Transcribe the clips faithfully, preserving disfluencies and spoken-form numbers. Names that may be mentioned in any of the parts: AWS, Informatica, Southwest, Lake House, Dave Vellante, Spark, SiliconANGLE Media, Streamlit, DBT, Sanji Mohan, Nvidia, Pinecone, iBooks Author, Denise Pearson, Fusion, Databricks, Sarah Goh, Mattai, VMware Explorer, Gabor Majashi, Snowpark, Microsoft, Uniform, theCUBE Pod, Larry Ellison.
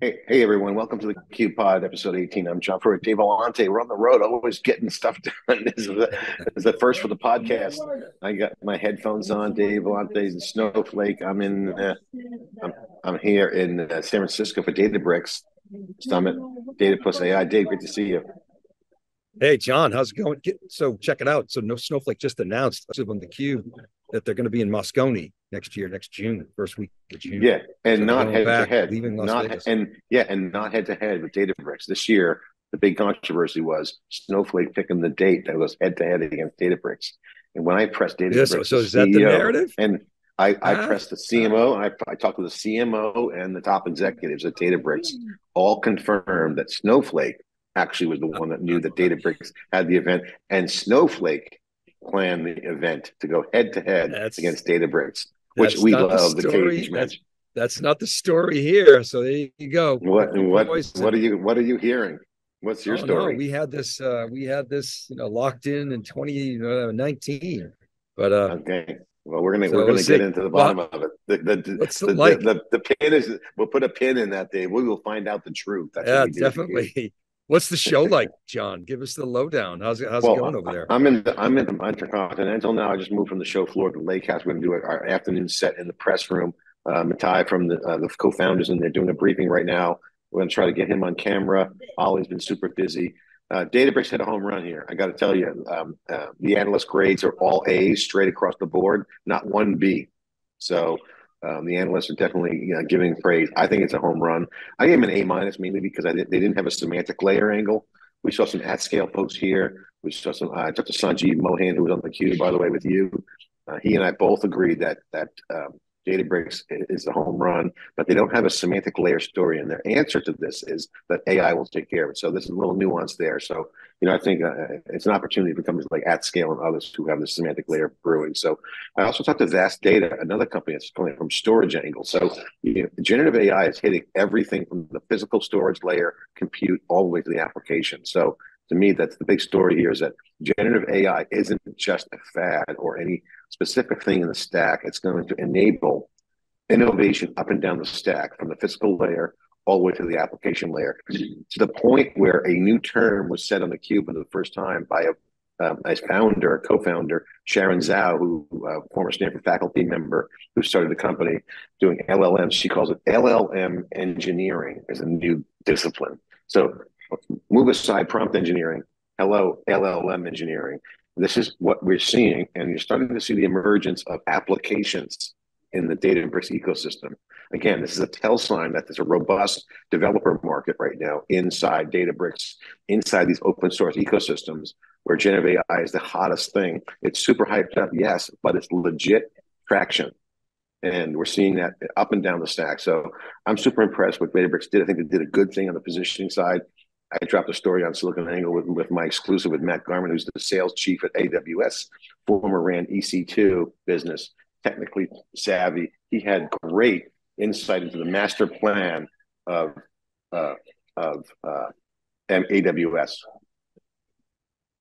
Hey, hey everyone, welcome to the Cube Pod, episode eighteen. I'm John Furrier, Dave Vellante. We're on the road, always getting stuff done. This is the, this is the first for the podcast. I got my headphones on, Dave Vellante's in Snowflake. I'm in, uh, I'm, I'm here in uh, San Francisco for Databricks Summit, Data Plus A I. Dave, great to see you. Hey, John, how's it going? Get, so check it out. So no, Snowflake just announced on the Cube that they're going to be in Moscone next year, next June, first week of June. Yeah, and so not head back, to head, leaving Las not Vegas. and yeah, and not head to head with Databricks this year. The big controversy was Snowflake picking the date that was head to head against Databricks. And when I pressed Databricks, yeah, so, so is that C E O, the narrative? And I, ah. I pressed the C M O, and I, I talked with the C M O and the top executives at Databricks. All confirmed that Snowflake actually was the one that knew that Databricks had the event, and Snowflake planned the event to go head to head against Databricks, which we love the cage match. That's not the story here. So there you go. What what what are you what are you hearing? What's your oh, story? No, we had this uh, we had this you know locked in in twenty nineteen, but uh, okay. Well, we're gonna so we're gonna get into the bottom well, of it. The the the, the, the, like? the the pin is we'll put a pin in that day. We will find out the truth. That's yeah, definitely. What's the show like, John? Give us the lowdown. How's it, how's well, it going over there? I'm in the I'm in the Intercontinental now. I just moved from the show floor to the Lake House. We're going to do our afternoon set in the press room. Uh, Mattai from the, uh, the co-founders, and they're doing a briefing right now. We're going to try to get him on camera. Ollie's been super busy. Uh, Databricks had a home run here. I got to tell you, um, uh, the analyst grades are all A's straight across the board, not one B. So Um, the analysts are definitely you know, giving praise. I think it's a home run. I gave an A minus mainly because I did, they didn't have a semantic layer angle. We saw some AtScale folks here. We saw some. I uh, talked to Sanji Mohan, who was on the queue, by the way, with you. Uh, he and I both agreed that that um, Databricks is a home run, but they don't have a semantic layer story. And their answer to this is that A I will take care of it. So this is a little nuance there. So you know, I think uh, it's an opportunity for companies like AtScale and others who have the semantic layer brewing. So I also talked to Vast Data, another company that's coming from storage angle. So you know, generative A I is hitting everything from the physical storage layer, compute, all the way to the application. So to me, that's the big story here, is that generative A I isn't just a fad or any specific thing in the stack. It's going to enable innovation up and down the stack, from the physical layer all the way to the application layer, to the point where a new term was said on the Cube for the first time by a um, as founder, a co-founder, Sharon Zhao, who uh, former Stanford faculty member who started the company doing L L Ms. She calls it L L M engineering as a new discipline. So move aside prompt engineering. Hello, L L M engineering. This is what we're seeing, and you're starting to see the emergence of applications in the Databricks ecosystem. Again, this is a tell sign that there's a robust developer market right now inside Databricks, inside these open source ecosystems, where generative A I is the hottest thing. It's super hyped up, yes, but it's legit traction. And we're seeing that up and down the stack. So I'm super impressed with what Databricks did. I think they did a good thing on the positioning side. I dropped a story on SiliconANGLE with, with my exclusive with Matt Garman, who's the sales chief at A W S, former ran E C two business, technically savvy. He had great insight into the master plan of uh, of uh, A W S.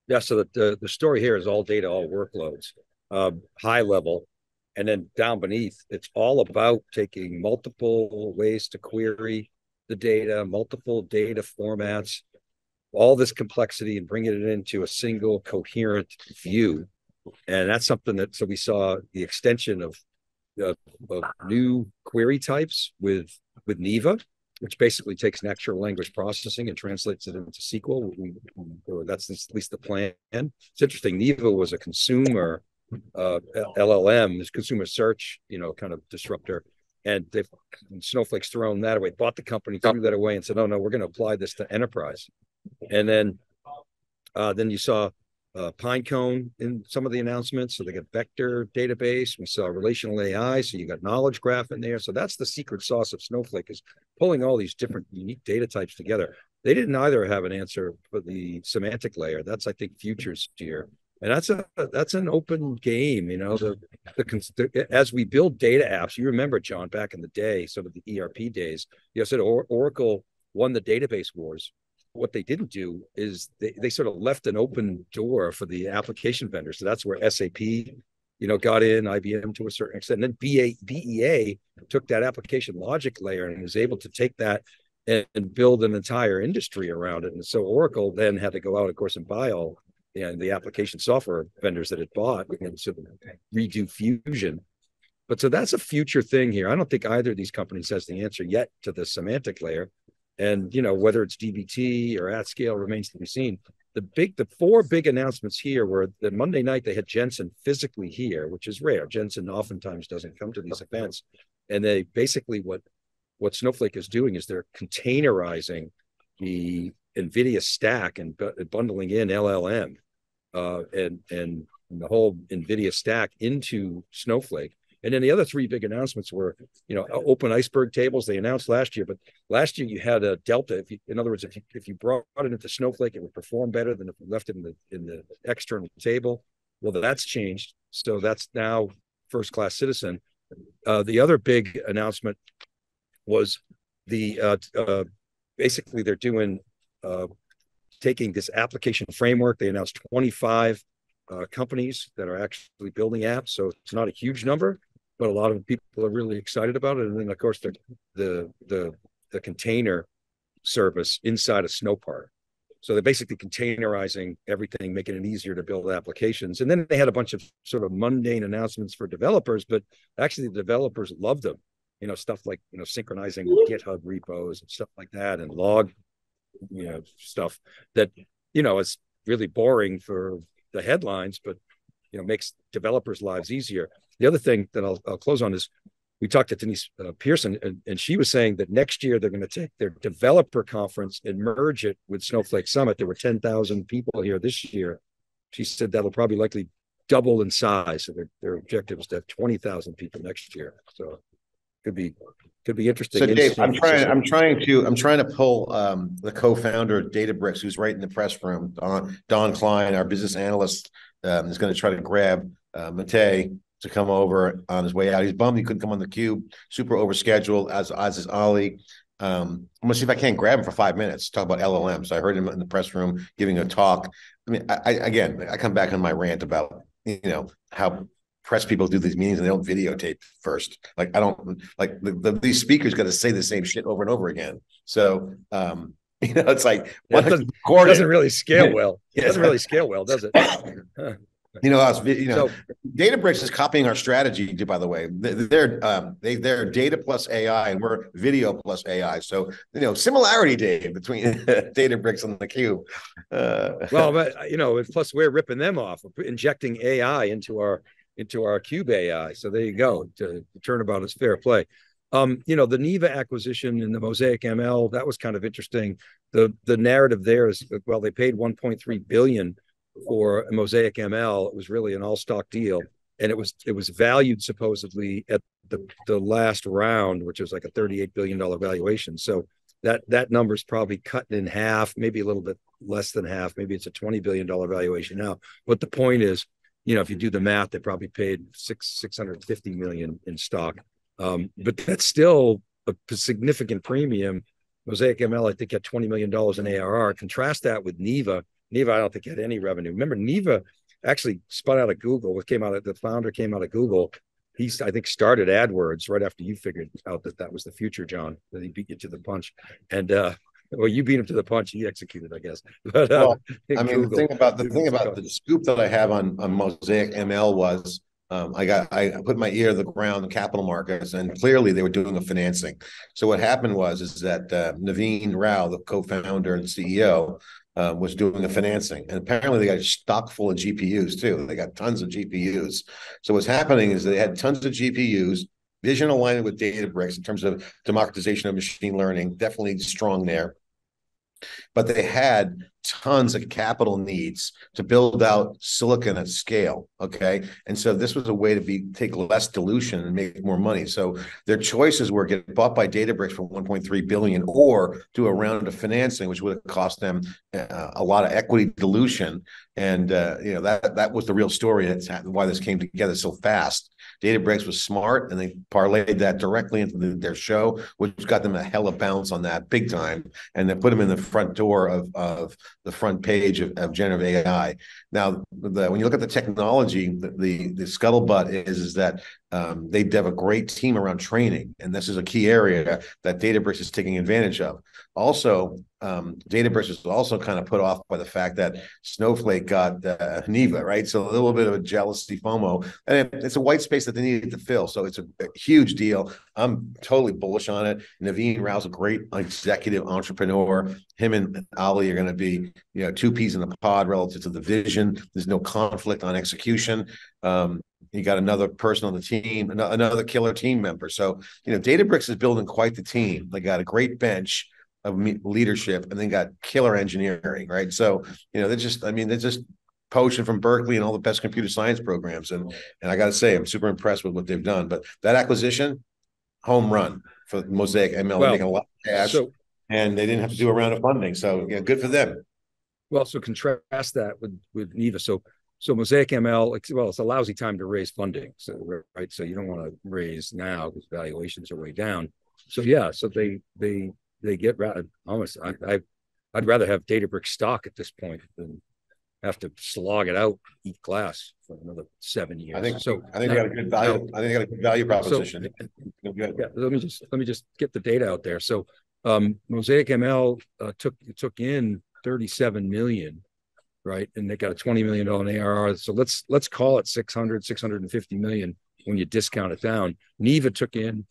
Yeah, so the, the, the story here is all data, all workloads, uh, high level. And then down beneath, it's all about taking multiple ways to query the data, multiple data formats, all this complexity, and bringing it into a single coherent view. And that's something that, so we saw the extension of, of, of new query types with, with Neeva, which basically takes natural language processing and translates it into S Q L. We, or that's at least the plan. It's interesting. Neeva was a consumer uh, L L M, this consumer search, you know, kind of disruptor. And they've and Snowflake's thrown that away, bought the company, threw that away, and said, "Oh no, we're going to apply this to enterprise." And then, uh, then you saw uh, Pinecone in some of the announcements. So they got vector database. We saw relational A I. So you got knowledge graph in there. So that's the secret sauce of Snowflake, is pulling all these different unique data types together. They didn't either have an answer for the semantic layer. That's, I think, futures here. And that's a that's an open game, you know. The, the, the as we build data apps, you remember, John, back in the day, sort of the E R P days. You know, sort of Oracle won the database wars. What they didn't do is they, they sort of left an open door for the application vendors. So that's where S A P, you know, got in, I B M to a certain extent, and then B A, B E A took that application logic layer and was able to take that and, and build an entire industry around it. And so Oracle then had to go out, of course, and buy all and the application software vendors that it bought and sort of redo Fusion. But so that's a future thing here. I don't think either of these companies has the answer yet to the semantic layer. And, you know, whether it's D B T or AtScale remains to be seen. The big, the four big announcements here were that Monday night they had Jensen physically here, which is rare. Jensen oftentimes doesn't come to these events. And they basically, what, what Snowflake is doing is they're containerizing the NVIDIA stack and bu bundling in L L M uh, and, and the whole NVIDIA stack into Snowflake. And then the other three big announcements were, you know, open Iceberg tables. They announced last year, but last year you had a Delta. If you, in other words, if you, if you brought it into Snowflake, it would perform better than if you left it in the in the external table. Well, that's changed. So that's now first-class citizen. Uh, the other big announcement was the uh, uh, basically they're doing uh, taking this application framework. They announced twenty-five uh, companies that are actually building apps. So it's not a huge number, but a lot of people are really excited about it. And then, of course, the the the, the container service inside of Snowpark. So they're basically containerizing everything, making it easier to build applications. And then they had a bunch of sort of mundane announcements for developers, but actually the developers loved them. You know, stuff like, you know, synchronizing GitHub repos and stuff like that, and log, you know, stuff that, you know, is really boring for the headlines, but, you know, makes developers' lives easier. The other thing that I'll, I'll close on is we talked to Denise uh, Pearson, and, and she was saying that next year they're going to take their developer conference and merge it with Snowflake Summit. There were ten thousand people here this year. She said that'll probably likely double in size. So their, their objective is to have twenty thousand people next year. So could be could be interesting. So Dave, I'm trying. I'm trying to. I'm trying to pull um, the co-founder of Databricks, who's right in the press room, Don Don Klein, our business analyst, um, is going to try to grab uh, Mattai to come over on his way out. He's bummed he couldn't come on the cube. Super overscheduled, as as is Ali. Um, I'm gonna see if I can't grab him for five minutes to talk about L L Ms. I heard him in the press room giving a talk. I mean, I, I again, I come back on my rant about, you know, how press people do these meetings and they don't videotape first. Like I don't like the, the, these speakers got to say the same shit over and over again. So um, you know, it's like yeah, it doesn't, doesn't really scale well. It doesn't really scale well, does it? You know, I was, you know, so, Databricks is copying our strategy. By the way, they're um, they they're data plus A I, and we're video plus A I. So you know, similarity, Dave, between Databricks and theCUBE. Uh, well, but you know, plus we're ripping them off, injecting A I into our into our CUBE A I. So there you go. To, to turnabout is fair play. Um, you know, the Neeva acquisition and the MosaicML, that was kind of interesting. The the narrative there is, well, they paid one point three billion dollars. For MosaicML. It was really an all-stock deal, and it was it was valued supposedly at the the last round, which was like a thirty-eight billion dollar valuation. So that that number's probably cut in half, maybe a little bit less than half. Maybe it's a twenty billion dollar valuation now. But the point is, you know, if you do the math, they probably paid six six hundred fifty million in stock. Um, but that's still a significant premium. MosaicML, I think, had twenty million dollars in A R R. Contrast that with Neeva. Neeva, I don't think, had any revenue. Remember, Neeva actually spun out of Google. What came out of the founder came out of Google. He, I think, started AdWords right after you figured out that that was the future, John. That he beat you to the punch, and uh, well, you beat him to the punch. He executed, I guess. But well, uh, I mean, Google, the thing about the Google's thing about the scoop that I have on, on MosaicML was. Um, I got. I put my ear to the ground in capital markets, and clearly they were doing a financing. So what happened was is that uh, Naveen Rao, the co-founder and C E O, uh, was doing a financing, and apparently they got a stock full of G P Us too. They got tons of G P Us. So what's happening is they had tons of G P Us. Vision alignment with Databricks in terms of democratization of machine learning, definitely strong there. But they had tons of capital needs to build out silicon at scale, okay? And so this was a way to be take less dilution and make more money. So their choices were get bought by Databricks for one point three billion dollars or do a round of financing, which would have cost them uh, a lot of equity dilution. And uh, you know that that was the real story. That's why this came together so fast. Databricks was smart, and they parlayed that directly into the, their show, which got them a hell of a bounce on that big time, and they put them in the front door of of the front page of, of generative A I. Now, the, when you look at the technology, the the, the scuttlebutt is is that Um, they have a great team around training, and this is a key area that Databricks is taking advantage of. Also, um, Databricks is also kind of put off by the fact that Snowflake got uh, Neeva, right? So a little bit of a jealousy, FOMO, and it's a white space that they needed to fill. So it's a, a huge deal. I'm totally bullish on it. Naveen Rao's a great executive entrepreneur. Him and Ali are going to be, you know, two peas in a pod relative to the vision. There's no conflict on execution. Um, You got another person on the team, another killer team member. So, you know, Databricks is building quite the team. They got a great bench of leadership, and then got killer engineering, right? So, you know, they're just, I mean, they're just poaching from Berkeley and all the best computer science programs. And and I got to say, I'm super impressed with what they've done. But that acquisition, home run for MosaicML, well, making a lot of cash, so, and they didn't have to do a round of funding. So, yeah, good for them. Well, so contrast that with, with Neeva. So, So MosaicML, well, it's a lousy time to raise funding, so right. So you don't want to raise now because valuations are way down. So yeah, so they they they get rather almost. I, I I'd rather have Databricks stock at this point than have to slog it out, eat glass for another seven years. I think so. I think now, they got a good value. Now, I think they got a good value proposition. So, yeah, let me just let me just get the data out there. So um, MosaicML uh, took took in thirty-seven million. Right, and they got a twenty million dollars A R R. So let's let's call it six hundred, six hundred fifty million when you discount it down. Neeva took in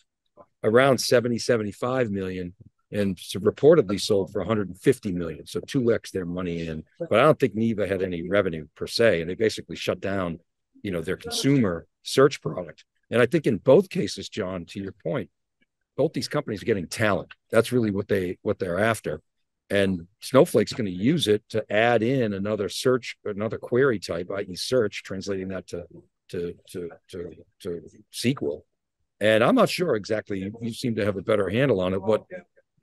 around seventy, seventy-five million, and reportedly sold for one hundred fifty million. So two X their money in. But I don't think Neeva had any revenue per se, and they basically shut down, you know, their consumer search product. And I think in both cases, John, to your point, both these companies are getting talent. That's really what they what they're after. And Snowflake's going to use it to add in another search, another query type, that is search, translating that to, to, to, to, to S Q L. And I'm not sure exactly, you seem to have a better handle on it, what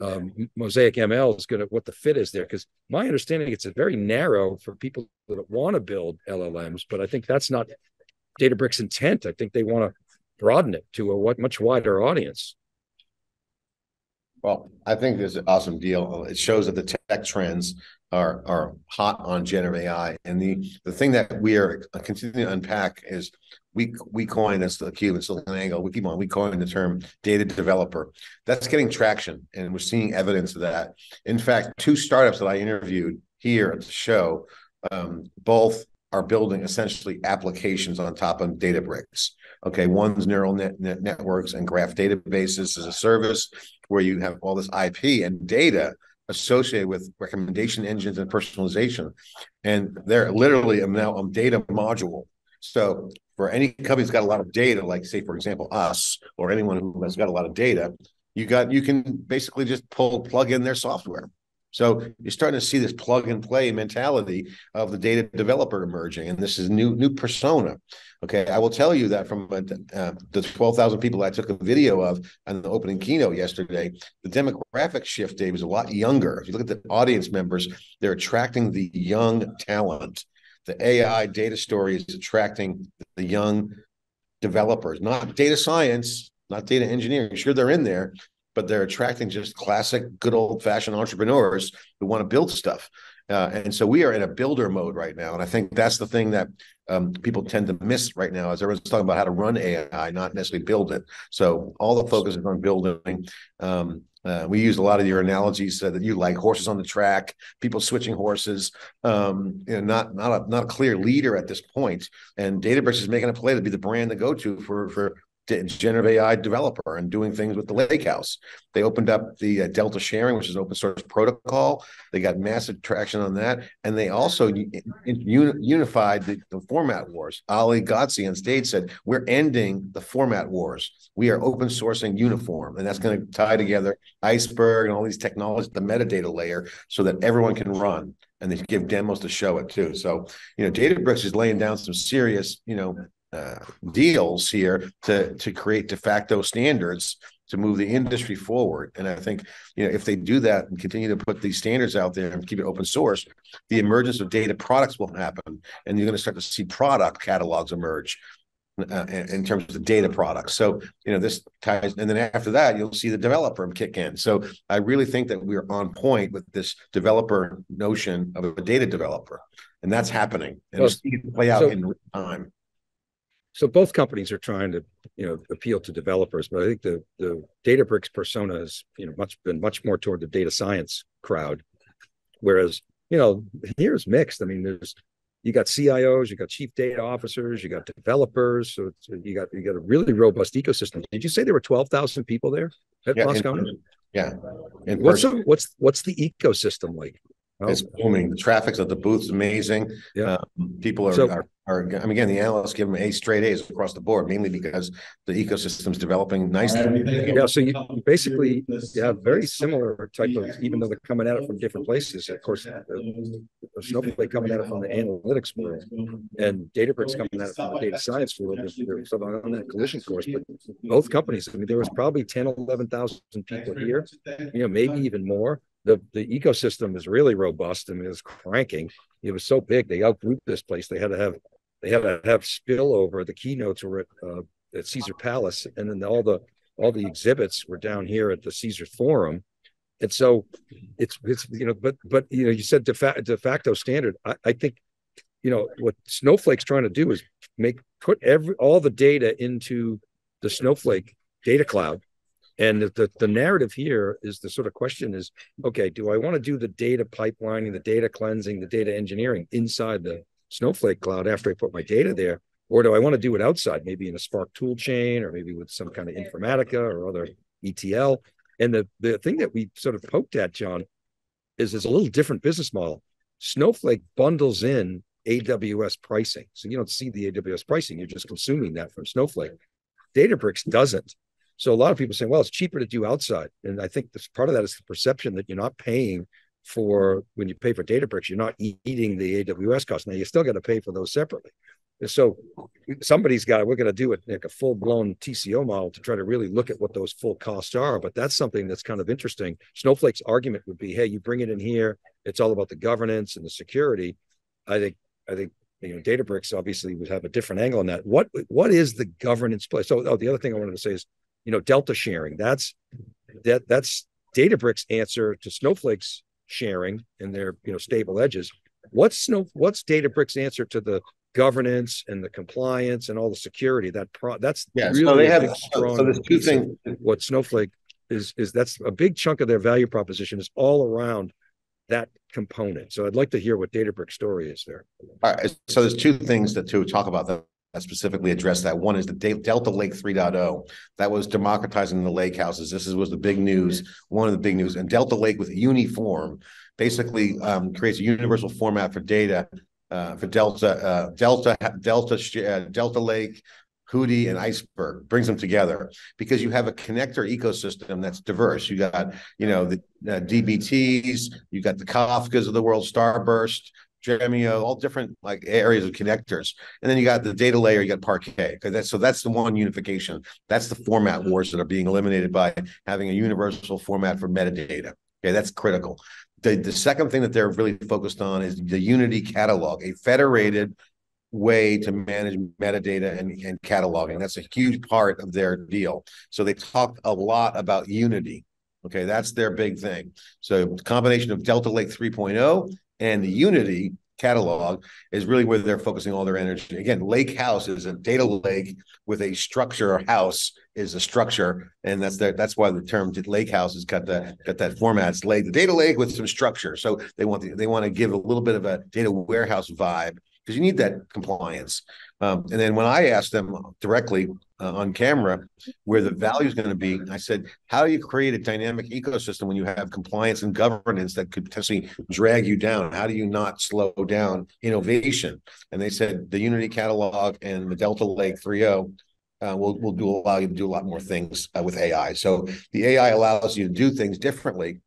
um, MosaicML is going to, what the fit is there. Because my understanding, it's very narrow for people that want to build L L Ms, but I think that's not Databricks' intent. I think they want to broaden it to a much wider audience. Well, I think there's an awesome deal. It shows that the tech trends are are hot on generative A I, and the the thing that we are continuing to unpack is we we coin as the cube and SiliconANGLE. We keep on we coin the term data developer. That's getting traction, and we're seeing evidence of that. In fact, two startups that I interviewed here at the show, um, both are building essentially applications on top of Databricks. Okay, one's neural net, net networks and graph databases as a service, where you have all this I P and data associated with recommendation engines and personalization. And they're literally now a data module. So for any company that's got a lot of data, like say, for example, us, or anyone who has got a lot of data, you got you can basically just pull plug in their software. So you're starting to see this plug and play mentality of the data developer emerging, and this is new new persona. Okay, I will tell you that from uh, the twelve thousand people I took a video of on the opening keynote yesterday, the demographic shift, Dave, is a lot younger. If you look at the audience members, they're attracting the young talent. The A I data story is attracting the young developers, not data science, not data engineering. Sure, they're in there, but they're attracting just classic, good old-fashioned entrepreneurs who want to build stuff. Uh, and so we are in a builder mode right now. And I think that's the thing that um, people tend to miss right now, is everyone's talking about how to run A I, not necessarily build it. So all the focus is on building. Um, uh, we use a lot of your analogies uh, that you like, horses on the track, people switching horses, um, you know, not, not, a, not a clear leader at this point. And Databricks is making a play to be the brand to go to for for. generative A I developer, and doing things with the Lake House. They opened up the uh, Delta Sharing, which is open source protocol. They got massive traction on that. And they also un unified the, the format wars. Ali Ghodsi on stage said, we're ending the format wars. We are open sourcing Uniform. And that's going to tie together Iceberg and all these technologies, the metadata layer, so that everyone can run. And they give demos to show it too. So, you know, Databricks is laying down some serious, you know, Uh, deals here to to create de facto standards to move the industry forward. And I think, you know, if they do that and continue to put these standards out there and keep it open source, the emergence of data products will happen, and you're going to start to see product catalogs emerge uh, in, in terms of the data products. So, you know, this ties, and then after that, you'll see the developer kick in. So I really think that we're on point with this developer notion of a data developer, and that's happening. And well, it's going to play out so in real time. So both companies are trying to, you know, appeal to developers, but I think the the Databricks persona has, you know, much been much more toward the data science crowd, whereas, you know, here's mixed. I mean, there's you got C I Os, you got chief data officers, you got developers, so it's, you got you got a really robust ecosystem. Did you say there were twelve thousand people there at yeah, Moscone? In, yeah. In what's a, what's what's the ecosystem like? Oh. It's booming. The traffic's at the booth's amazing. Yeah. Uh, people are, so, are, are, I mean, again, the analysts give them A straight A's across the board, mainly because the ecosystem's developing nicely. Yeah, so you basically you have very similar type of, even though they're coming at it from different places, of course, uh, Snowflake coming at it from the analytics world, and Databricks coming at it from the data science world. There's, there's something on that collision course, but both companies, I mean, there was probably ten, eleven thousand people here, you know, maybe even more. The, the ecosystem is really robust and is cranking. It was so big they outgrew this place. They had to have they had to have spillover. The keynotes were at, uh, at Caesar Palace, and then all the all the exhibits were down here at the Caesar Forum. And so it's it's you know but but you know you said de, fa de facto standard. I, I think you know what Snowflake's trying to do is make put every all the data into the Snowflake data cloud. And the, the narrative here is the sort of question is, okay, do I want to do the data pipelining, the data cleansing, the data engineering inside the Snowflake cloud after I put my data there? Or do I want to do it outside, maybe in a Spark tool chain or maybe with some kind of Informatica or other E T L? And the, the thing that we sort of poked at, John, is it's a little different business model. Snowflake bundles in A W S pricing. So you don't see the A W S pricing. You're just consuming that from Snowflake. Databricks doesn't. So a lot of people say, well, it's cheaper to do outside. And I think this, part of that is the perception that you're not paying for, when you pay for Databricks, you're not eating the A W S cost. Now, you still got to pay for those separately. And so somebody's got, we're going to do it like a full-blown T C O model to try to really look at what those full costs are. But that's something that's kind of interesting. Snowflake's argument would be, hey, you bring it in here. It's all about the governance and the security. I think, I think. You know, Databricks obviously would have a different angle on that. What, what is the governance play? So oh, the other thing I wanted to say is, you know, Delta sharing, that's that that's Databricks' answer to Snowflake's sharing and their, you know, stable edges. What's Snow, what's Databricks' answer to the governance and the compliance and all the security? That pro, that's yeah, really so they have a strong. So there's two things. What Snowflake is is that's a big chunk of their value proposition is all around that component. So I'd like to hear what Databricks' story is there. All right. So there's two things that to talk about that specifically address that. One is the Delta Lake three point oh. That was democratizing the lake houses. This is, was the big news, one of the big news. And Delta Lake with Uniform basically um, creates a universal format for data uh, for Delta, uh, Delta, Delta, uh, Delta Lake, Hudi and Iceberg, brings them together because you have a connector ecosystem that's diverse. You got, you know, the uh, D B Ts, you got the Kafkas of the world, Starburst, Dremio, all different like areas of connectors, and then you got the data layer. You got Parquet. Okay, that's so that's the one unification. That's the format wars that are being eliminated by having a universal format for metadata. Okay, that's critical. The the second thing that they're really focused on is the Unity Catalog, a federated way to manage metadata and, and cataloging. That's a huge part of their deal. So they talk a lot about Unity. Okay, that's their big thing. So the combination of Delta Lake three point oh. and the Unity Catalog is really where they're focusing all their energy. Again, Lake House is a data lake with a structure. Or house is a structure, and that's the, that's why the term Lake House has got that got that format. It's lake, the data lake with some structure. So they want the, they want to give a little bit of a data warehouse vibe because you need that compliance. Um, and then when I asked them directly uh, on camera where the value is going to be, I said, how do you create a dynamic ecosystem when you have compliance and governance that could potentially drag you down? How do you not slow down innovation? And they said the Unity Catalog and the Delta Lake three point oh uh, will, will do, allow you to do a lot more things uh, with A I. So the A I allows you to do things differently.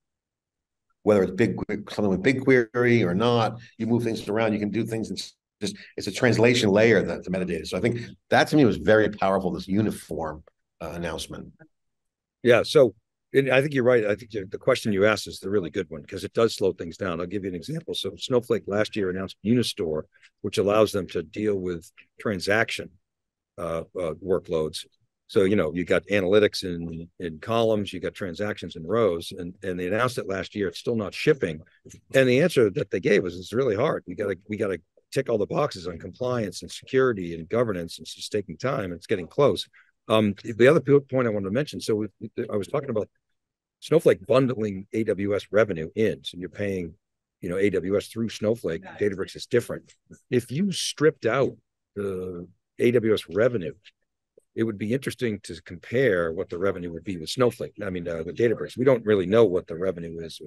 Whether it's big something with BigQuery or not, you move things around, you can do things that's just, it's a translation layer that the metadata. So I think that to me was very powerful, this Uniform uh, announcement. Yeah, so and I think you're right. I think the question you asked is the really good one because it does slow things down. I'll give you an example. So Snowflake last year announced Unistore, which allows them to deal with transaction uh, uh, workloads. So, you know, you got analytics in, in columns, you got transactions in rows, and, and they announced it last year. It's still not shipping. And the answer that they gave was, it's really hard. We got to, we got to tick all the boxes on compliance and security and governance, and it's just taking time. It's getting close. Um, the other point I wanted to mention, so we, I was talking about Snowflake bundling A W S revenue in, so you're paying, you know, A W S through Snowflake. Databricks is different. If you stripped out the A W S revenue, it would be interesting to compare what the revenue would be with Snowflake. I mean, uh, with Databricks, we don't really know what the revenue is.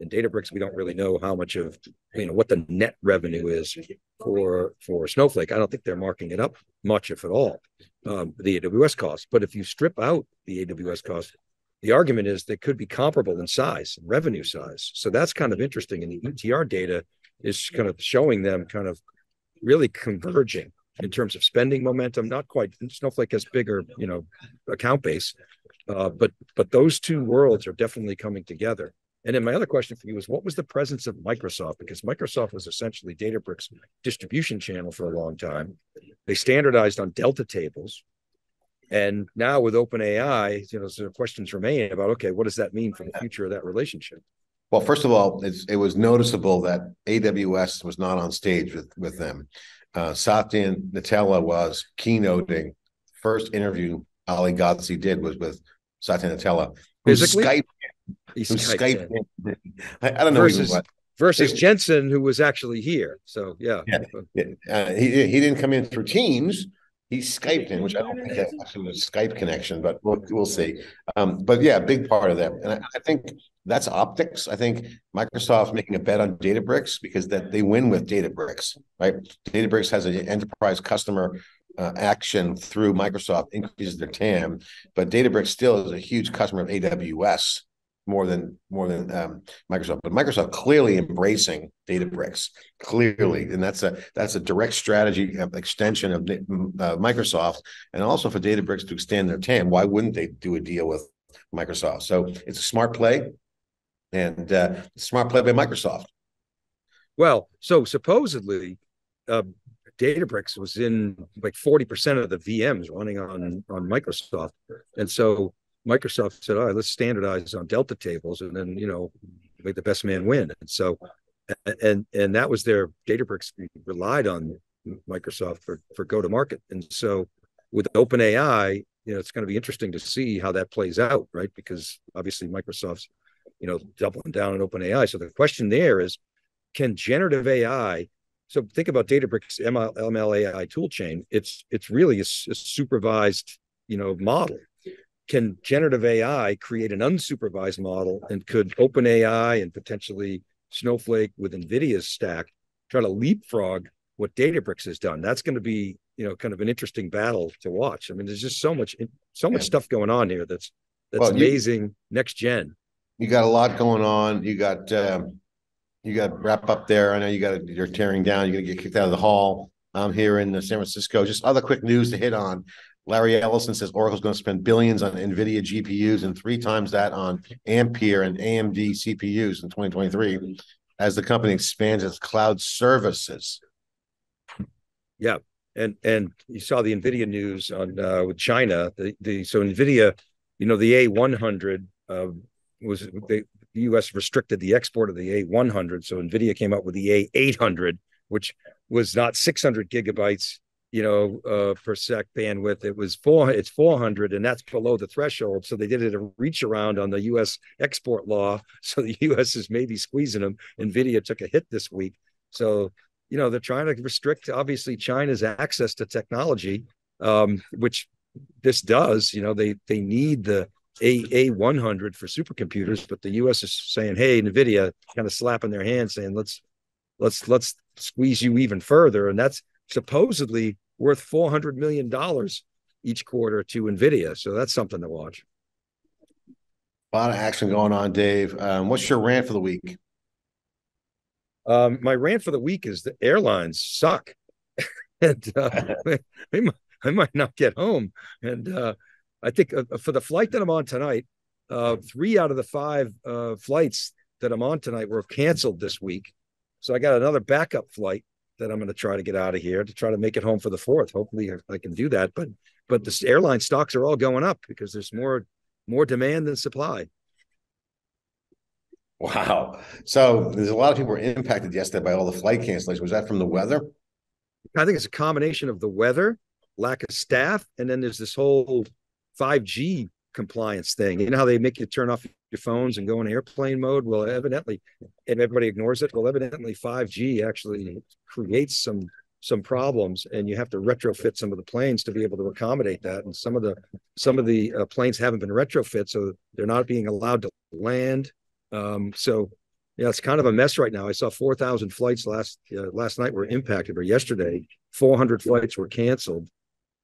In Databricks, we don't really know how much of, you know, what the net revenue is for for Snowflake. I don't think they're marking it up much, if at all, um, the A W S cost. But if you strip out the A W S cost, the argument is they could be comparable in size, revenue size. So that's kind of interesting. And the E T R data is kind of showing them kind of really converging in terms of spending momentum. Not quite. Snowflake has bigger, you know, account base, uh, but but those two worlds are definitely coming together. And then my other question for you is, what was the presence of Microsoft? Because Microsoft was essentially Databricks' distribution channel for a long time. They standardized on Delta tables. And now with OpenAI, you know, so questions remain about, okay, what does that mean for the future of that relationship? Well, first of all, it's, it was noticeable that A W S was not on stage with, with them. Uh, Satya Nadella was keynoting. First interview Ali Ghodsi did was with Satya Nadella, who Skyped He Skyped in. I, I don't know versus, what. versus Jensen, who was actually here. So yeah, yeah, yeah. Uh, he he didn't come in through Teams. He Skyped in, which I don't think that's actually a Skype connection, but we'll we'll see. Um, but yeah, big part of that, and I, I think that's optics. I think Microsoft's making a bet on Databricks because that they win with Databricks, right? Databricks has an enterprise customer. Uh, action through Microsoft increases their T A M, but Databricks still is a huge customer of A W S. More than more than um, Microsoft, but Microsoft clearly embracing Databricks, clearly, and that's a that's a direct strategy of extension of uh, Microsoft, and also for Databricks to extend their T A M. Why wouldn't they do a deal with Microsoft? So it's a smart play, and uh, smart play by Microsoft. Well, so supposedly, uh, Databricks was in like forty percent of the V Ms running on on Microsoft, and so Microsoft said, all right, let's standardize on Delta tables and then, you know, make the best man win. And so, and and that was their, Databricks relied on Microsoft for, for go-to-market. And so with OpenAI, you know, it's going to be interesting to see how that plays out, right? Because obviously Microsoft's, you know, doubling down on OpenAI. So the question there is, can generative A I, so think about Databricks M L, M L A I toolchain, it's, it's really a, a supervised, you know, model. Can generative A I create an unsupervised model, and could OpenAI and potentially Snowflake with Nvidia's stack try to leapfrog what Databricks has done? That's going to be, you know, kind of an interesting battle to watch. I mean, there's just so much, so much yeah. stuff going on here. That's that's well, amazing. You, next gen. You got a lot going on. You got um, you got to wrap up there. I know you got you're tearing down. You're going to get kicked out of the hall. I'm here in San Francisco. Just other quick news to hit on. Larry Ellison says Oracle's going to spend billions on NVIDIA G P Us and three times that on Ampere and A M D C P Us in twenty twenty-three as the company expands its cloud services. Yeah, and and you saw the NVIDIA news on uh, with China. The, the so NVIDIA, you know, the A one hundred uh, was they, the U S restricted the export of the A one hundred, so NVIDIA came up with the A eight hundred, which was not six hundred gigabytes. You know, uh, per sec bandwidth. It was four. It's four hundred, and that's below the threshold. So they did it a reach around on the U S export law. So the U S is maybe squeezing them. NVIDIA took a hit this week. So you know they're trying to restrict obviously China's access to technology, um, which this does. You know, they they need the A one hundred for supercomputers, but the U S is saying, hey, NVIDIA, kind of slapping their hand, saying let's let's let's squeeze you even further, and that's supposedly worth four hundred million dollars each quarter to NVIDIA. So that's something to watch. A lot of action going on, Dave. Um, what's your rant for the week? Um, my rant for the week is the airlines suck. and uh, I, might, I might not get home. And uh, I think uh, for the flight that I'm on tonight, uh, three out of the five uh, flights that I'm on tonight were canceled this week. So I got another backup flight that I'm going to try to get out of here to try to make it home for the fourth. Hopefully I can do that. But but the airline stocks are all going up because there's more more demand than supply. Wow. So there's a lot of people were impacted yesterday by all the flight cancellations. Was that from the weather? I think it's a combination of the weather, lack of staff, and then there's this whole five G compliance thing. You know how they make you turn off your phones and go in airplane mode? Well, evidently, and everybody ignores it. Well, evidently five G actually creates some some problems, and you have to retrofit some of the planes to be able to accommodate that. And some of the some of the uh, planes haven't been retrofit, so they're not being allowed to land. Um, so, yeah, it's kind of a mess right now. I saw four thousand flights last uh, last night were impacted, or yesterday, four hundred flights were canceled.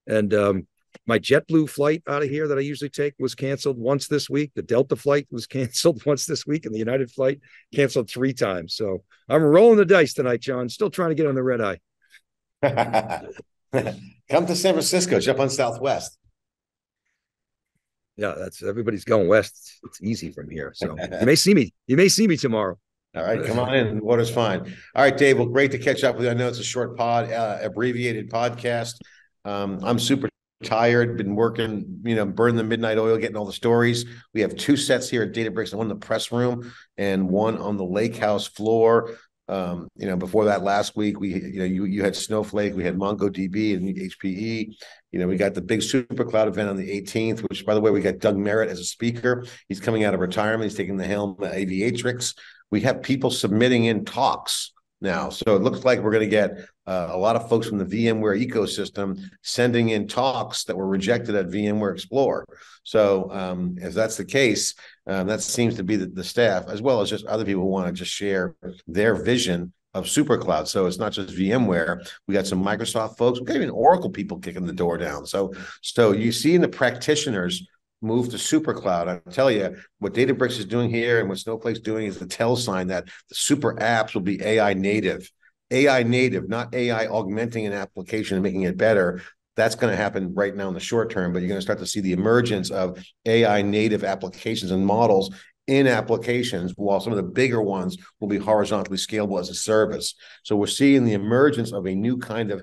And um, my JetBlue flight out of here that I usually take was canceled once this week. The Delta flight was canceled once this week, and the United flight canceled three times. So I'm rolling the dice tonight, John, still trying to get on the red eye. Come to San Francisco, jump on Southwest. Yeah, that's everybody's going west. It's easy from here. So you may see me. You may see me tomorrow. All right, come on in. The water's fine. All right, Dave. Well, great to catch up with you. I know it's a short pod, uh, abbreviated podcast. Um, I'm super tired. Been working, you know, burning the midnight oil, getting all the stories. We have two sets here at Databricks, one in the press room and one on the Lake House floor. Um, you know, before that last week, we, you know, you, you had Snowflake, we had MongoDB and H P E. You know, we got the big super cloud event on the eighteenth, which, by the way, we got Doug Merritt as a speaker. He's coming out of retirement. He's taking the helm at Aviatrix. We have people submitting in talks now. So it looks like we're going to get uh, a lot of folks from the VMware ecosystem sending in talks that were rejected at VMware Explorer. So um, if that's the case, um, that seems to be the, the staff, as well as just other people who want to just share their vision of SuperCloud. So it's not just VMware. We got some Microsoft folks. We got even Oracle people kicking the door down. So, so you see in the practitioners move to SuperCloud. I tell you, what Databricks is doing here and what Snowflake's doing is the tell sign that the super apps will be A I native. A I native, not A I augmenting an application and making it better. That's going to happen right now in the short term, but you're going to start to see the emergence of A I native applications and models in applications, while some of the bigger ones will be horizontally scalable as a service. So we're seeing the emergence of a new kind of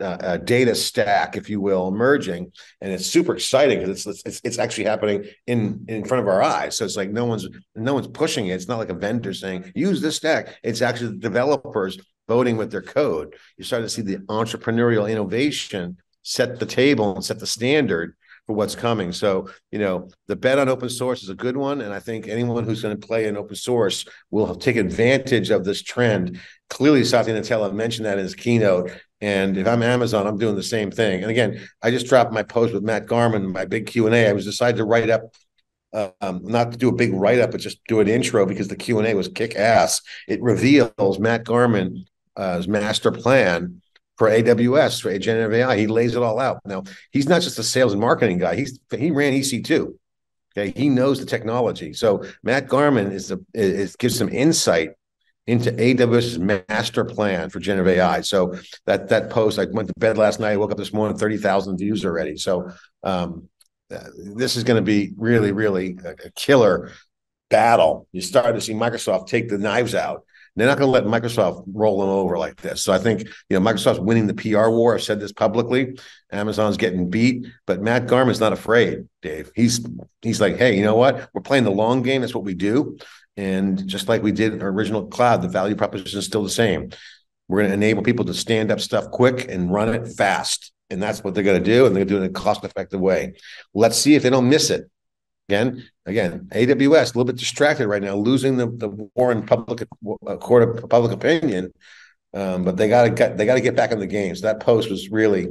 uh, uh, data stack, if you will, emerging, and it's super exciting because it's, it's it's actually happening in in front of our eyes. So it's like no one's no one's pushing it. It's not like a vendor saying use this stack. It's actually the developers voting with their code. You're starting to see the entrepreneurial innovation set the table and set the standard for what's coming. So, you know, the bet on open source is a good one. And I think anyone who's going to play in open source will take advantage of this trend. Clearly, Satya Nadella mentioned that in his keynote. And if I'm Amazon, I'm doing the same thing. And again, I just dropped my post with Matt Garman, my big Q and A. I was decided to write up, um, not to do a big write-up, but just do an intro because the Q and A was kick-ass. It reveals Matt Garman's uh, master plan for A W S, for generative A I. He lays it all out. Now, he's not just a sales and marketing guy. He's he ran E C two. Okay, he knows the technology. So Matt Garman is the is gives some insight into AWS's master plan for generative A I. So that that post, I went to bed last night. I woke up this morning, thirty thousand views already. So um, uh, this is going to be really, really a, a killer battle. You start to see Microsoft take the knives out. They're not going to let Microsoft roll them over like this. So I think, you know, Microsoft's winning the P R war. I've said this publicly. Amazon's getting beat, but Matt Garman's not afraid, Dave. He's he's like, hey, you know what? We're playing the long game. That's what we do. And just like we did in our original cloud, the value proposition is still the same. We're going to enable people to stand up stuff quick and run it fast. And that's what they're going to do. And they're going to do it in a cost-effective way. Let's see if they don't miss it. Again, again, A W S, a little bit distracted right now, losing the, the war in public uh, court of public opinion, um, but they got to get they got to get back in the game. So that post was really,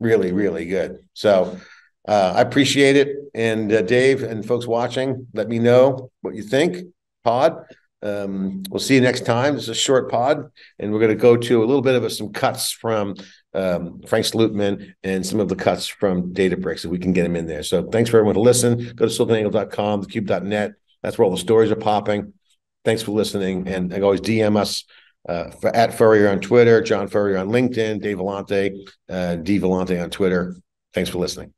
really, really good. So uh, I appreciate it. And uh, Dave and folks watching, let me know what you think. Pod, um, we'll see you next time. This is a short pod, and we're going to go to a little bit of a, some cuts from Um, Frank Slootman and some of the cuts from Databricks, if we can get them in there. So thanks for everyone to listen. Go to silver angle dot com, the cube dot net. That's where all the stories are popping. Thanks for listening. And always D M us uh, for, at Furrier on Twitter, John Furrier on LinkedIn, Dave Vellante, uh, D Vellante on Twitter. Thanks for listening.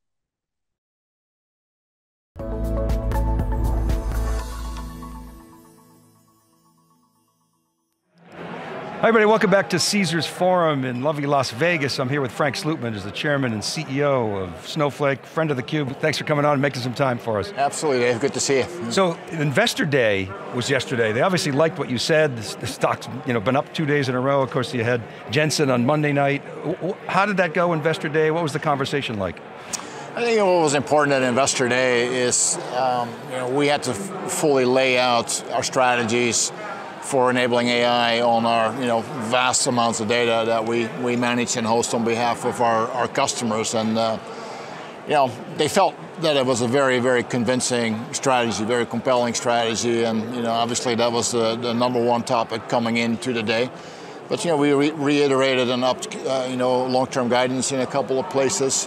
Hi everybody, welcome back to Caesars Forum in lovely Las Vegas. I'm here with Frank Slootman, who's the chairman and C E O of Snowflake, friend of theCUBE. Thanks for coming on and making some time for us. Absolutely, Dave, good to see you. So, Investor Day was yesterday. They obviously liked what you said. The stock's you know, been up two days in a row. Of course, you had Jensen on Monday night. How did that go, Investor Day? What was the conversation like? I think what was important at Investor Day is um, you know, we had to fully lay out our strategies for enabling A I on our you know, vast amounts of data that we, we manage and host on behalf of our, our customers. And uh, you know, they felt that it was a very, very convincing strategy, very compelling strategy, and you know, obviously that was the, the number one topic coming into the day. But you know, we re reiterated an up, uh, you know, long-term guidance in a couple of places.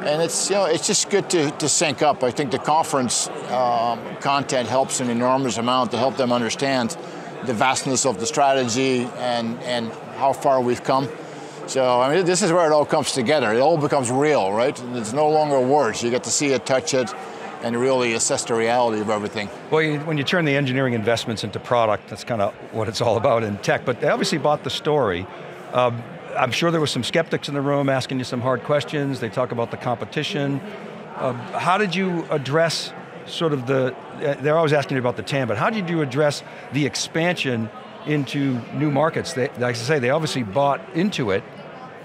And it's, you know, it's just good to, to sync up. I think the conference um, content helps an enormous amount to help them understand the vastness of the strategy and, and how far we've come. So, I mean, this is where it all comes together. It all becomes real, right? It's no longer words. You get to see it, touch it, and really assess the reality of everything. Well, you, when you turn the engineering investments into product, that's kind of what it's all about in tech, but they obviously bought the story. Um, I'm sure there were some skeptics in the room asking you some hard questions. They talk about the competition. Um, how did you address sort of the, they're always asking you about the T A M, but how did you address the expansion into new markets? They, like I say, they obviously bought into it,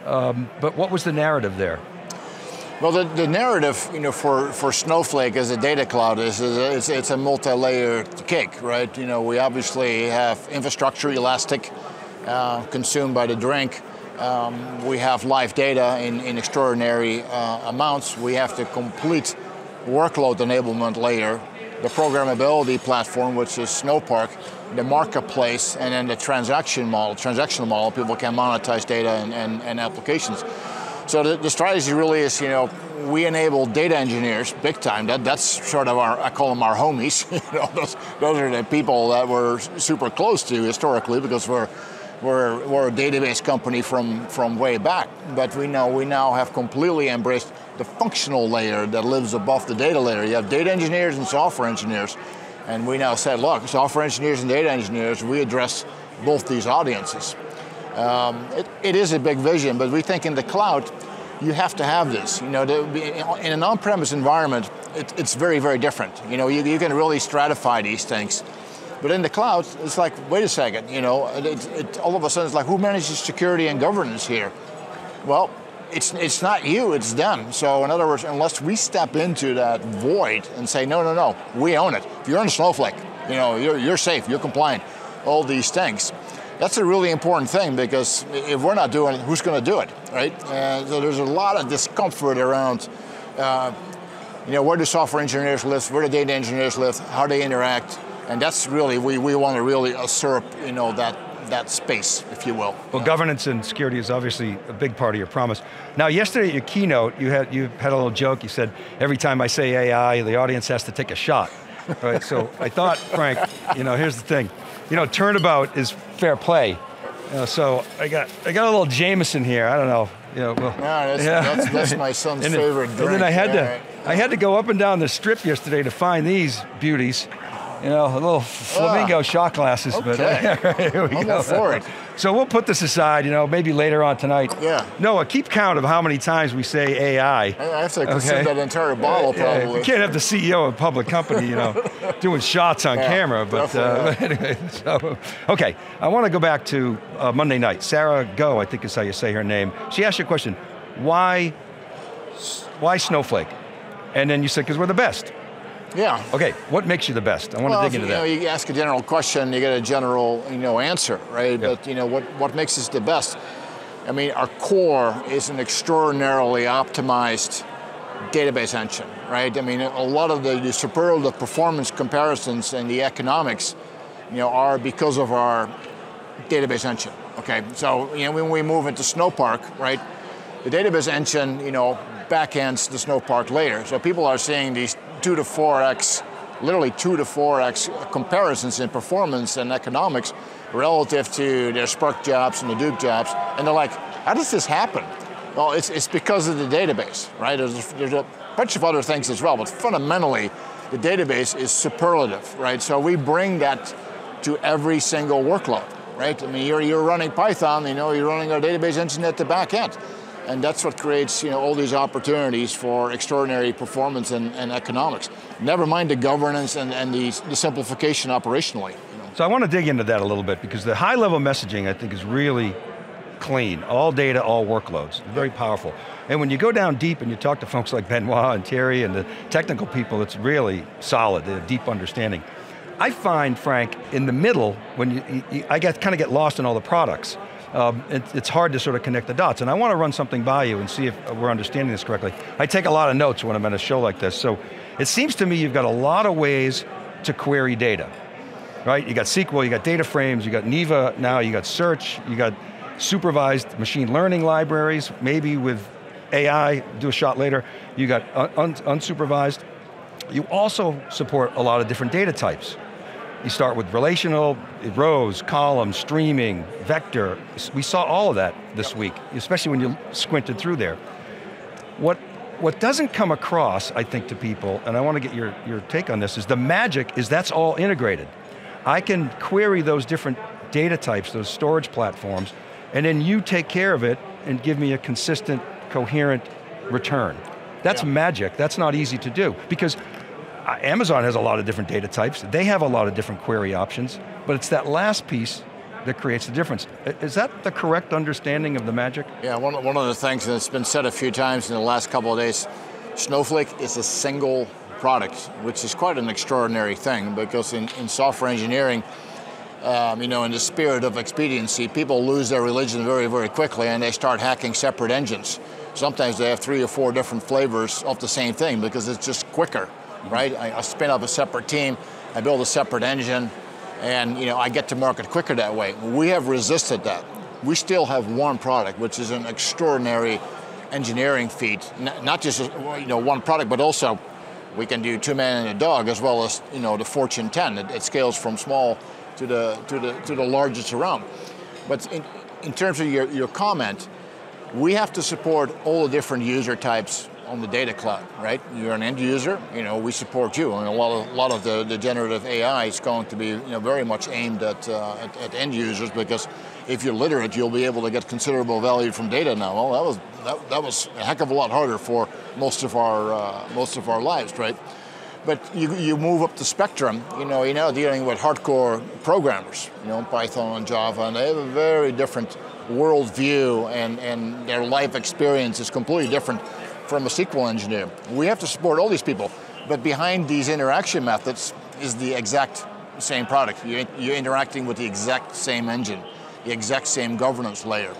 um, but what was the narrative there? Well, the, the narrative you know, for, for Snowflake as a data cloud is, is it's, it's a multi-layered cake, right? You know, we obviously have infrastructure elastic, uh, consumed by the drink. Um, we have live data in, in extraordinary uh, amounts. We have the complete workload enablement layer, the programmability platform, which is Snowpark, the marketplace, and then the transaction model, transactional model, people can monetize data and, and, and applications. So the, the strategy really is, you know, we enable data engineers big time. That, that's sort of our, I call them our homies. You know, those, those are the people that we're super close to historically because we're, we're, we're a database company from, from way back. But we know we now have completely embraced the functional layer that lives above the data layer. You have data engineers and software engineers, and we now said, look, software engineers and data engineers, we address both these audiences. Um, it, it is a big vision, but we think in the cloud, you have to have this. You know, the, in an on-premise environment, it, it's very, very different. You know, you, you can really stratify these things. But in the cloud, it's like, wait a second, you know, it, it, all of a sudden it's like, who manages security and governance here? Well, It's, it's not you, it's them. So in other words, unless we step into that void and say, no, no, no, we own it. If you're in Snowflake, you know, you're, you're safe, you're compliant, all these things. That's a really important thing because if we're not doing it, who's going to do it, right? Uh, so there's a lot of discomfort around, uh, you know, where do software engineers live, where do data engineers live, how they interact, and that's really, we, we want to really usurp, you know, that that space, if you will. Well, yeah. Governance and security is obviously a big part of your promise. Now, yesterday at your keynote, you had you had a little joke. You said, every time I say A I, the audience has to take a shot. Right? So I thought, Frank, you know, here's the thing. You know, turnabout is fair play. You know, so I got I got a little Jameson here. I don't know. You know, well, no, that's, yeah, that's, that's my son's and favorite then, drink. And then I had All to right. I had to go up and down the strip yesterday to find these beauties. You know, a little flamingo ah, shot glasses, okay. but uh, here we I'm go. For it. So we'll put this aside, you know, maybe later on tonight. Yeah. Noah, keep count of how many times we say A I. I have to okay. consume that entire bottle yeah, probably. Yeah. You can't have the C E O of a public company, you know, doing shots on yeah, camera, but, uh, but anyway, so. Okay, I want to go back to uh, Monday night. Sarah Goh, I think is how you say her name. She asked you a question, why, why Snowflake? And then you said, because we're the best. Yeah. Okay, what makes you the best? I want well, to dig into you that. Know, you ask a general question, you get a general you know, answer, right? Yeah. But you know, what, what makes us the best? I mean, our core is an extraordinarily optimized database engine, right? I mean, a lot of the, the superlative performance comparisons and the economics you know, are because of our database engine, okay? So you know, when we move into Snowpark, right? The database engine you know, backends the Snowpark layer. So people are seeing these two to four X, literally two to four X comparisons in performance and economics relative to their Spark jobs and the Duke jobs. And they're like, how does this happen? Well, it's, it's because of the database, right? There's a, there's a bunch of other things as well, but fundamentally, the database is superlative, right? So we bring that to every single workload. right? I mean, you're, you're running Python, you know, you're running our database engine at the back end. And that's what creates, you know, all these opportunities for extraordinary performance and, and economics. Never mind the governance and, and the, the simplification operationally. You know? So I want to dig into that a little bit, because the high level messaging I think is really clean. All data, all workloads, very powerful. And when you go down deep and you talk to folks like Benoit and Terry and the technical people, it's really solid, they have deep understanding. I find, Frank, in the middle, when you, you, I get, kind of get lost in all the products. Um, it, it's hard to sort of connect the dots, and I want to run something by you and see if we're understanding this correctly. I take a lot of notes when I'm at a show like this, so it seems to me you've got a lot of ways to query data, right? You got S Q L, you got data frames, you got Neeva now, you got search, you got supervised machine learning libraries, maybe with A I, do a shot later, you got un unsupervised. You also support a lot of different data types. You start with relational, rows, columns, streaming, vector. We saw all of that this week, especially when you squinted through there. What, what doesn't come across, I think, to people, and I want to get your, your take on this, is the magic is that's all integrated. I can query those different data types, those storage platforms, and then you take care of it and give me a consistent, coherent return. That's yeah. magic, that's not easy to do, because Amazon has a lot of different data types, they have a lot of different query options, but it's that last piece that creates the difference. Is that the correct understanding of the magic? Yeah, one, one of the things that's been said a few times in the last couple of days, Snowflake is a single product, which is quite an extraordinary thing, because in, in software engineering, Um, you know, in the spirit of expediency, people lose their religion very, very quickly and they start hacking separate engines. Sometimes they have three or four different flavors of the same thing because it's just quicker, mm-hmm. right? I, I spin up a separate team, I build a separate engine, and you know, I get to market quicker that way. We have resisted that. We still have one product, which is an extraordinary engineering feat. N- not just you know, one product, but also we can do two men and a dog, as well as you know, the Fortune ten. It, it scales from small To the, to, the, to the largest around. But in, in terms of your, your comment, we have to support all the different user types on the data cloud, right? You're an end user, you know, we support you. I mean, a lot of, a lot of the, the generative A I is going to be you know, very much aimed at, uh, at, at end users, because if you're literate, you'll be able to get considerable value from data now. Well, that was, that, that was a heck of a lot harder for most of our, uh, most of our lives, right? But you, you move up the spectrum, you know, you're now dealing with hardcore programmers, you know, Python and Java, and they have a very different worldview, and, and their life experience is completely different from a S Q L engineer. We have to support all these people, but behind these interaction methods is the exact same product. You're, you're interacting with the exact same engine, the exact same governance layer.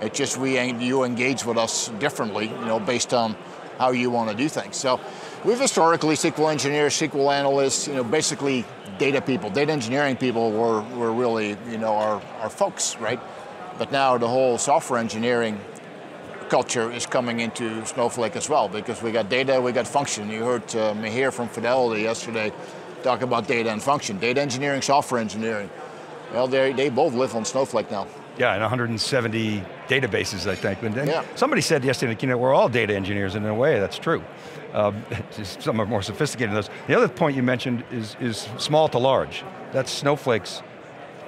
It's just we, you engage with us differently, you know, based on how you want to do things. So we've historically, S Q L engineers, S Q L analysts, you know, basically data people, data engineering people were, were really, you know, our, our folks, right? But now the whole software engineering culture is coming into Snowflake as well, because we got data, we got function. You heard uh, Mihir from Fidelity yesterday talk about data and function. Data engineering, software engineering. Well, they, they both live on Snowflake now. Yeah, and one hundred seventy databases, I think. And yeah. Somebody said yesterday, you know, we're all data engineers, and in a way, that's true. Um, some are more sophisticated than those. The other point you mentioned is, is small to large. That's Snowflake's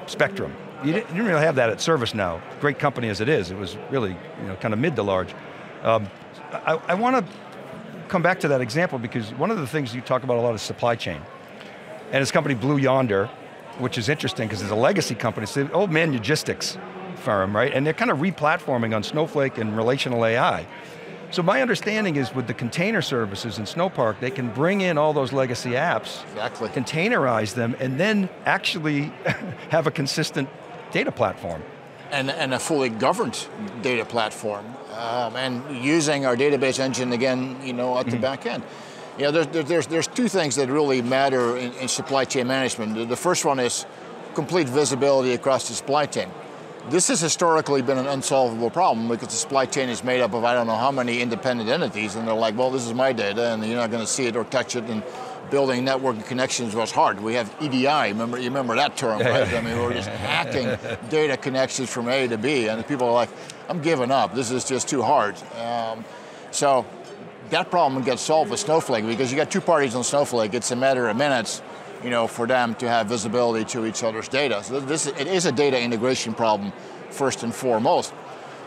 spectrum. You didn't, you didn't really have that at ServiceNow. Great company as it is, it was really you know, kind of mid to large. Um, I, I want to come back to that example, because one of the things you talk about a lot is supply chain. And this company, Blue Yonder, which is interesting because it's a legacy company, it's the old man logistics firm, right? And they're kind of re-platforming on Snowflake and relational A I. So my understanding is with the container services in Snowpark, they can bring in all those legacy apps, exactly. containerize them, and then actually have a consistent data platform. And, and a fully governed data platform. Um, and using our database engine again, you know, at mm-hmm. the back end. You know, there's, there's, there's two things that really matter in, in supply chain management. The first one is complete visibility across the supply chain. This has historically been an unsolvable problem, because the supply chain is made up of I don't know how many independent entities, and they're like, well, this is my data, and you're not going to see it or touch it, and building network connections was hard. We have E D I, remember, you remember that term, right? I mean, we're just hacking data connections from A to B, and people are like, I'm giving up, this is just too hard. Um, so that problem gets solved with Snowflake, because you got two parties on Snowflake, it's a matter of minutes you know, for them to have visibility to each other's data. So this, it is a data integration problem first and foremost.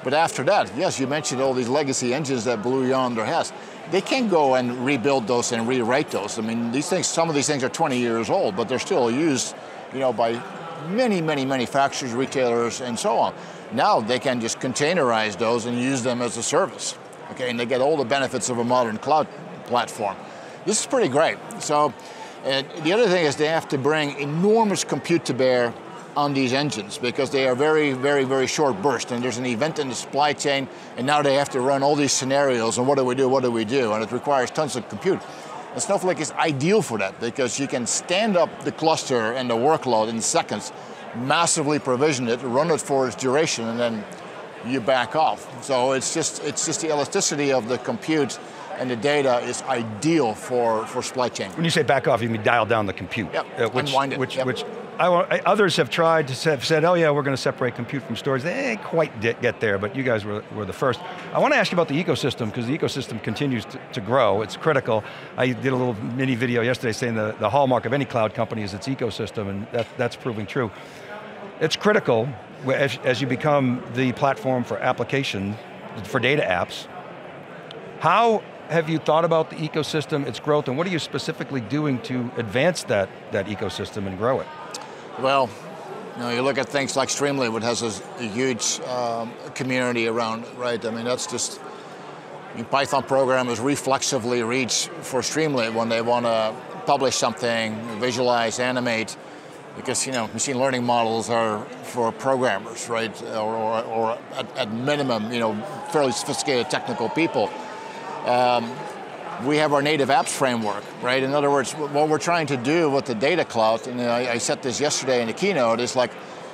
But after that, yes, you mentioned all these legacy engines that Blue Yonder has. They can't go and rebuild those and rewrite those. I mean, these things, some of these things are twenty years old, but they're still used, you know, by many, many manufacturers, retailers, and so on. Now they can just containerize those and use them as a service. Okay, and they get all the benefits of a modern cloud platform. This is pretty great. So uh, the other thing is they have to bring enormous compute to bear on these engines because they are very, very, very short burst, and there's an event in the supply chain, and now they have to run all these scenarios, and what do we do, what do we do? And it requires tons of compute. And Snowflake is ideal for that because you can stand up the cluster and the workload in seconds, massively provision it, run it for its duration, and then you back off. So it's just, it's just the elasticity of the compute and the data is ideal for, for supply chain. When you say back off, you mean dial down the compute. Yep, uh, which, unwind it. Which, yep. which I, others have tried to have said, oh yeah, we're going to separate compute from storage. They didn't quite get there, but you guys were, were the first. I want to ask you about the ecosystem, because the ecosystem continues to, to grow. It's critical. I did a little mini video yesterday saying the, the hallmark of any cloud company is its ecosystem, and that, that's proving true. It's critical as, as you become the platform for application, for data apps. How have you thought about the ecosystem, its growth, and what are you specifically doing to advance that, that ecosystem and grow it? Well, you know, you look at things like Streamlit, which has a, a huge um, community around, right? I mean, that's just, I mean, Python programmers reflexively reach for Streamlit when they want to publish something, visualize, animate, because, you know, machine learning models are for programmers, right? Or, or, or at, at minimum, you know, fairly sophisticated technical people. Um, we have our native apps framework, right? In other words, what we're trying to do with the data cloud, and I, I said this yesterday in the keynote, is like,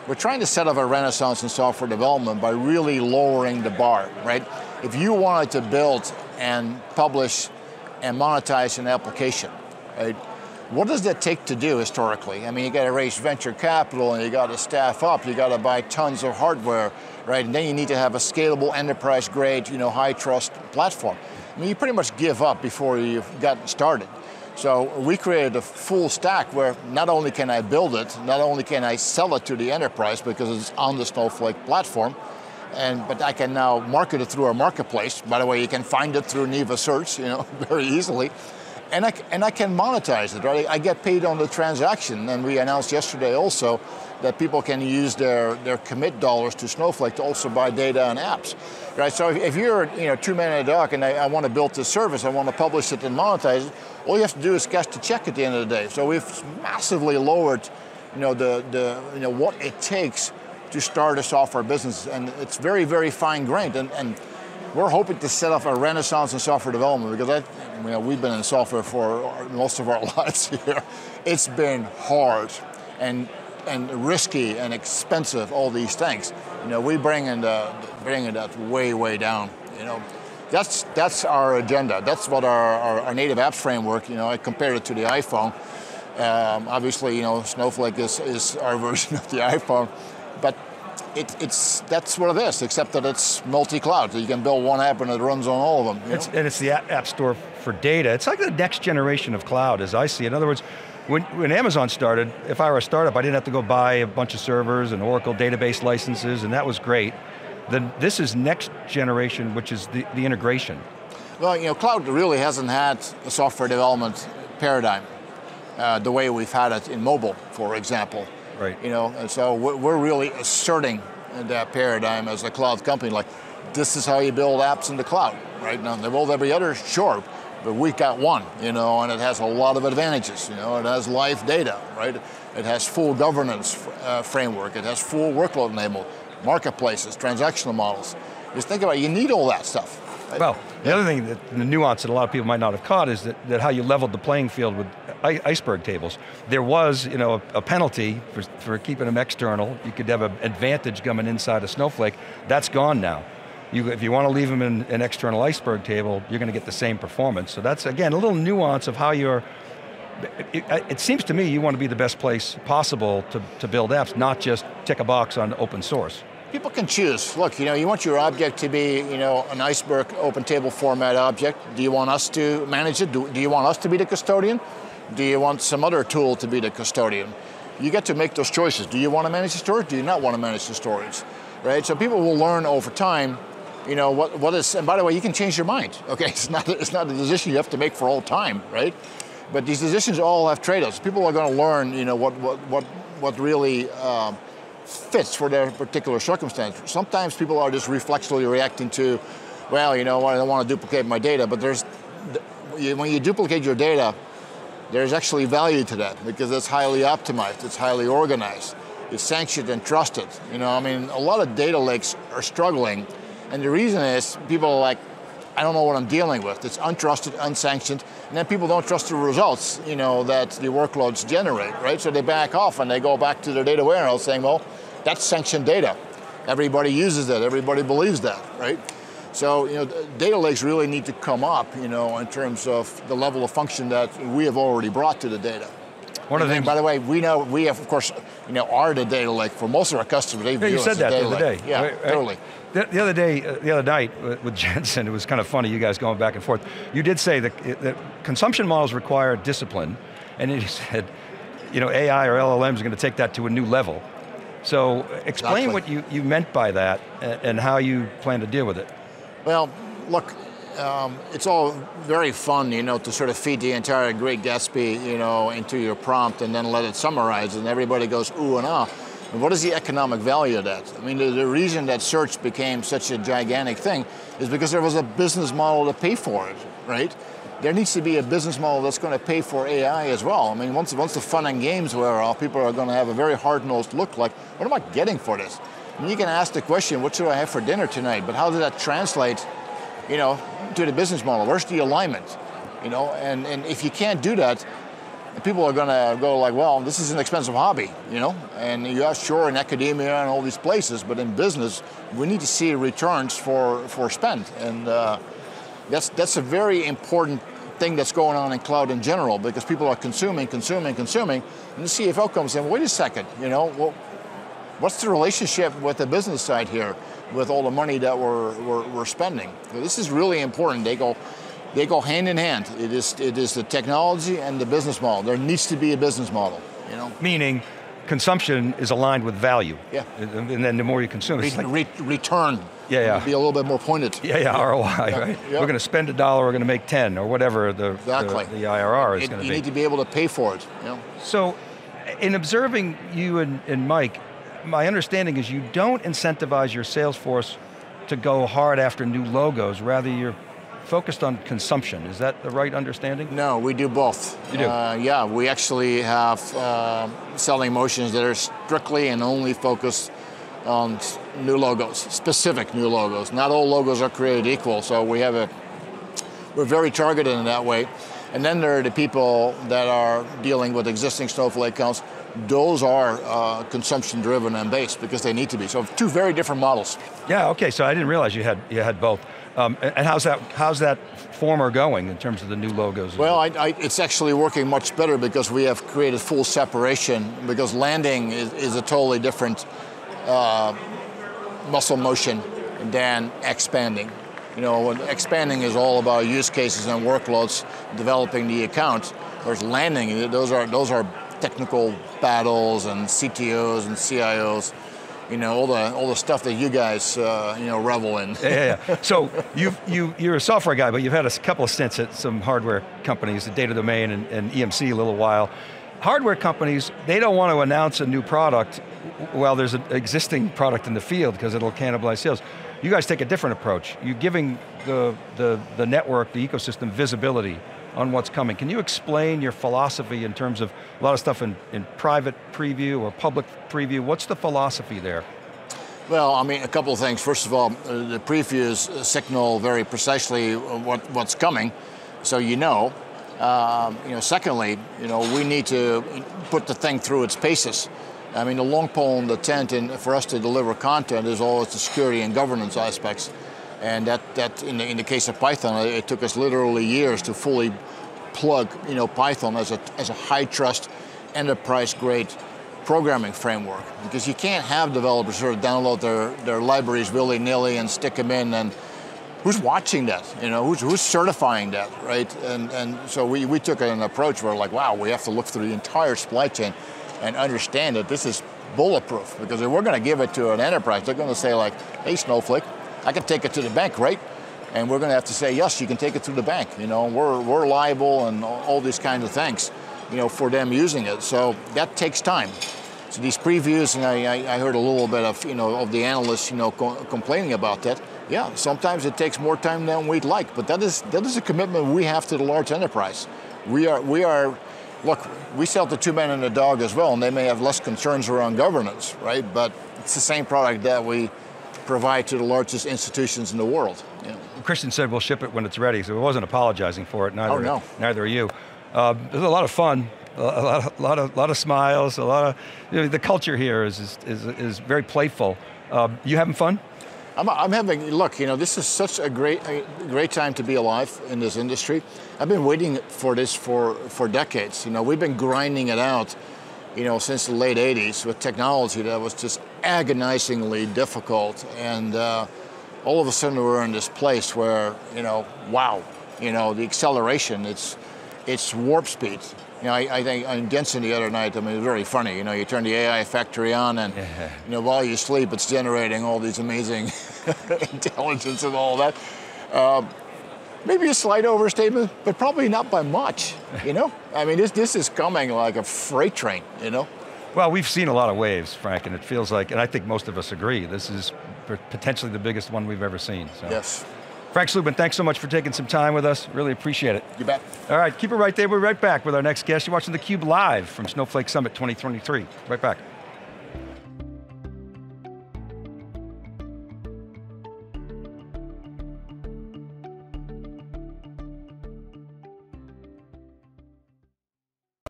we're trying to set up a renaissance in software development by really lowering the bar, right? If you wanted to build and publish and monetize an application, right? What does that take to do historically? I mean, you got to raise venture capital, and you got to staff up, you got to buy tons of hardware, right? And then you need to have a scalable enterprise-grade, you know, high-trust platform. I mean, you pretty much give up before you've gotten started. So we created a full stack where not only can I build it, not only can I sell it to the enterprise because it's on the Snowflake platform, and but I can now market it through our marketplace. By the way, you can find it through Neeva search, you know, very easily. And I, and I can monetize it, right? I get paid on the transaction, and we announced yesterday also that people can use their, their commit dollars to Snowflake to also buy data and apps, right? So if, if you're, you know, two men in a dock and I, I want to build this service, I want to publish it and monetize it, all you have to do is cash the check at the end of the day. So we've massively lowered, you know, the, the, you know, what it takes to start a software business, and it's very, very fine-grained, and, and we're hoping to set up a renaissance in software development because I, you know, we've been in software for our, most of our lives here. It's been hard and, and risky and expensive, all these things. You know, we're bringing, the, bringing that way, way down. You know, that's, that's our agenda. That's what our, our, our native apps framework, you know, I compared it to the iPhone. Um, obviously, you know, Snowflake is, is our version of the iPhone, but It, it's, that's what it is, except that it's multi-cloud. So you can build one app and it runs on all of them. You it's, know? And it's the app, app store for data. It's like the next generation of cloud, as I see. In other words, when, when Amazon started, if I were a startup, I didn't have to go buy a bunch of servers and Oracle database licenses, and that was great. Then this is next generation, which is the, the integration. Well, you know, cloud really hasn't had a software development paradigm uh, the way we've had it in mobile, for example. Right. You know, and so we're really asserting that paradigm as a cloud company, like, this is how you build apps in the cloud, right? Now, they build every other, sure, but we've got one, you know, and it has a lot of advantages, you know, it has live data, right? It has full governance uh, framework, it has full workload enablement, marketplaces, transactional models. Just think about it, you need all that stuff. Right? Well, the yeah. other thing, that the nuance that a lot of people might not have caught is that, that how you leveled the playing field with Iceberg tables. There was, you know, a, a penalty for, for keeping them external. You could have an advantage coming inside of Snowflake. That's gone now. You, if you want to leave them in an external Iceberg table, you're going to get the same performance. So that's, again, a little nuance of how you're, it, it seems to me you want to be the best place possible to, to build apps, not just tick a box on open source. People can choose. Look, you know, you want your object to be, you know, an Iceberg open table format object. Do you want us to manage it? Do, do you want us to be the custodian? Do you want some other tool to be the custodian? You get to make those choices. Do you want to manage the storage? Do you not want to manage the storage? Right? So people will learn over time, you know, what, what is, and by the way, you can change your mind. Okay, it's not, it's not a decision you have to make for all time, right? But these decisions all have trade-offs. People are going to learn, you know, what, what, what, what really uh, fits for their particular circumstance. Sometimes people are just reflexively reacting to, well, you know, I don't want to duplicate my data, but there's, when you duplicate your data, there's actually value to that because it's highly optimized, it's highly organized, it's sanctioned and trusted. You know, I mean, a lot of data lakes are struggling, and the reason is people are like, I don't know what I'm dealing with. It's untrusted, unsanctioned, and then people don't trust the results, you know, that the workloads generate, right? So they back off and they go back to their data warehouse saying, well, that's sanctioned data. Everybody uses that, everybody believes that, right? So, you know, data lakes really need to come up, you know, in terms of the level of function that we have already brought to the data. One of the things, by the way, we know, we have, of course, you know, are the data lake for most of our customers. They yeah, view you said that the other day. Yeah, right, right. Totally. The, the other day, uh, the other night with Jensen, it was kind of funny, you guys going back and forth. You did say that, that consumption models require discipline, and you said, you know, A I or L L Ms are going to take that to a new level. So explain exactly. what you, you meant by that and, and how you plan to deal with it. Well, look, um, it's all very fun, you know, to sort of feed the entire Great Gatsby, you know, into your prompt and then let it summarize, and everybody goes ooh and ah. And what is the economic value of that? I mean, the, the reason that search became such a gigantic thing is because there was a business model to pay for it, right? There needs to be a business model that's going to pay for A I as well. I mean, once, once the fun and games wear off, people are going to have a very hard-nosed look like, what am I getting for this? And you can ask the question, what should I have for dinner tonight? But how does that translate, you know, to the business model? Where's the alignment? You know, and, and if you can't do that, people are going to go like, well, this is an expensive hobby, you know? And you are sure in academia and all these places, but in business, we need to see returns for, for spend. And uh, that's, that's a very important thing that's going on in cloud in general, because people are consuming, consuming, consuming, and the C F O comes in, wait a second, you know, well, what's the relationship with the business side here with all the money that we're, we're, we're spending? This is really important. They go, they go hand in hand. It is, it is the technology and the business model. There needs to be a business model, you know? Meaning consumption is aligned with value. Yeah. And then the more you consume, it's re like re return. Yeah, yeah. It'll be a little bit more pointed. Yeah, yeah, R O I, yeah. right? Yeah. We're going to spend a dollar, we're going to make ten, or whatever the, exactly. the, the I R R is it, going to you be. You need to be able to pay for it. You know? So, in observing you and, and Mike, my understanding is you don't incentivize your sales force to go hard after new logos, rather you're focused on consumption. Is that the right understanding? No, we do both. You do? Uh, yeah, we actually have uh, selling motions that are strictly and only focused on new logos, specific new logos. Not all logos are created equal, so we have a, we're very targeted in that way. And then there are the people that are dealing with existing Snowflake accounts. Those are uh, consumption driven and based because they need to be. So two very different models. Yeah, okay, so I didn't realize you had, you had both. Um, and how's that, how's that former going in terms of the new logos? Well, I, I, it's actually working much better because we have created full separation, because landing is, is a totally different uh, muscle motion than expanding. You know, expanding is all about use cases and workloads, developing the account. Whereas landing, those are, those are technical battles and C T Os and C I Os, you know, all the, all the stuff that you guys, uh, you know, revel in. Yeah, yeah, yeah. So you've, you, you're a software guy, but you've had a couple of stints at some hardware companies, the Data Domain and, and E M C a little while. Hardware companies, they don't want to announce a new product while there's an existing product in the field because it'll cannibalize sales. You guys take a different approach. You're giving the, the, the network, the ecosystem visibility on what's coming. Can you explain your philosophy in terms of a lot of stuff in, in private preview or public preview? What's the philosophy there? Well, I mean, a couple of things. First of all, the previews signal very precisely what, what's coming, so you know. Um, you know, secondly, you know, we need to put the thing through its paces. I mean, the long pole in the tent in, for us to deliver content is always the security and governance aspects. And that, that in, the, in the case of Python, it took us literally years to fully plug, you know, Python as a, as a high-trust, enterprise-grade programming framework. Because you can't have developers sort of download their, their libraries willy-nilly and stick them in and who's watching that? You know, who's, who's certifying that, right? And, and so we, we took an approach where like, wow, we have to look through the entire supply chain and understand that this is bulletproof, because if we're going to give it to an enterprise, they're going to say like, hey Snowflake, I can take it to the bank, right? And we're going to have to say, yes, you can take it to the bank. You know, we're, we're liable and all these kinds of things, you know, for them using it. So that takes time. So these previews, and I, I heard a little bit of, you know, of the analysts, you know, co complaining about that. Yeah, sometimes it takes more time than we'd like, but that is, that is a commitment we have to the large enterprise. We are, we are, look, we sell to two men and a dog as well, and they may have less concerns around governance, right? But it's the same product that we provide to the largest institutions in the world. Yeah. Christian said we'll ship it when it's ready, so I wasn't apologizing for it, neither, oh, no. neither are you. Uh, there's a lot of fun, a lot of, lot of, lot of smiles, a lot of, you know, the culture here is, is, is, is very playful. Uh, you having fun? I'm, I'm having, look, you know, this is such a great, a great time to be alive in this industry. I've been waiting for this for, for decades. You know, we've been grinding it out, you know, since the late eighties with technology that was just agonizingly difficult. And uh, all of a sudden we're in this place where, you know, wow, you know, the acceleration, it's, it's warp speed. You know, I, I think on Jensen the other night, I mean, it was very funny. You know, you turn the A I factory on and, yeah, you know, while you sleep, it's generating all these amazing intelligence and all that. Uh, maybe a slight overstatement, but probably not by much, you know? I mean, this, this is coming like a freight train, you know? Well, we've seen a lot of waves, Frank, and it feels like, and I think most of us agree, this is potentially the biggest one we've ever seen. So. Yes. Frank Slootman, thanks so much for taking some time with us. Really appreciate it. You bet. All right, keep it right there. We'll be right back with our next guest. You're watching theCUBE live from Snowflake Summit twenty twenty-three. Right back.